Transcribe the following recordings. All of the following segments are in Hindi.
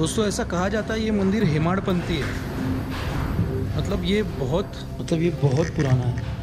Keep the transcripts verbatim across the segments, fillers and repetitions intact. दोस्तों ऐसा कहा जाता है ये मंदिर हेमाडपंती है, मतलब ये बहुत मतलब ये बहुत पुराना है।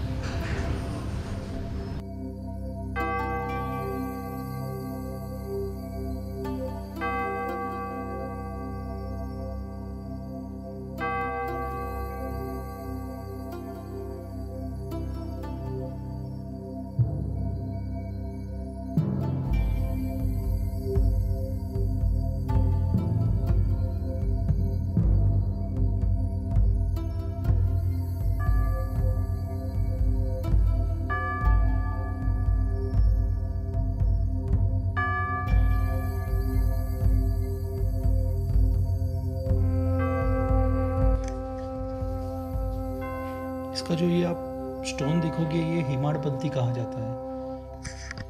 इसका जो ये आप स्टोन देखोगे ये हेमाडपंती कहा जाता है,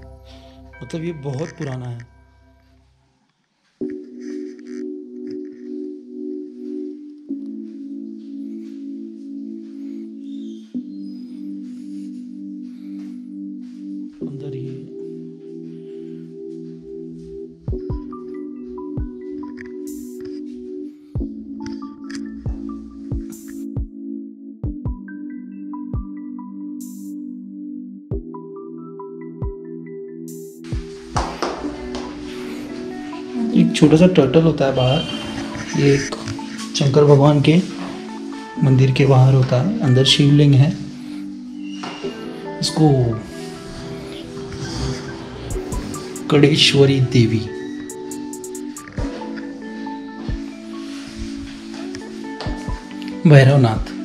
मतलब ये बहुत पुराना है। अंदर ये एक छोटा सा टर्टल होता है बाहर, ये एक शंकर भगवान के मंदिर के बाहर होता है। अंदर शिवलिंग है, इसको Kadeshwari Devi Bhairavnath.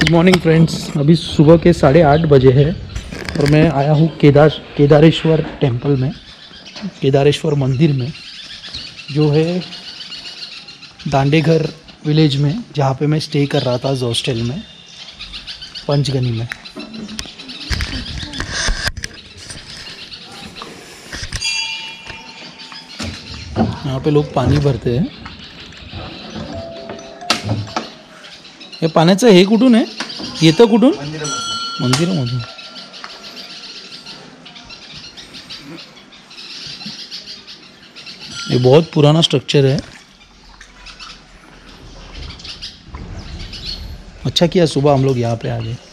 Good morning friends, अभी सुबह के साढ़े आठ बजे है और मैं आया हूँ केदार केदारेश्वर टेम्पल में, केदारेश्वर मंदिर में, जो है दान्डेघर विलेज में, जहाँ पे मैं स्टे कर रहा था हॉस्टल में पंचगनी में। यहाँ पे लोग पानी भरते हैं। हे पाण्याचं हे कुठून आहे, येतं कुठून? मंदिरामधून। ये बहुत पुराना स्ट्रक्चर है। अच्छा किया सुबह हम लोग यहाँ पे आ गए।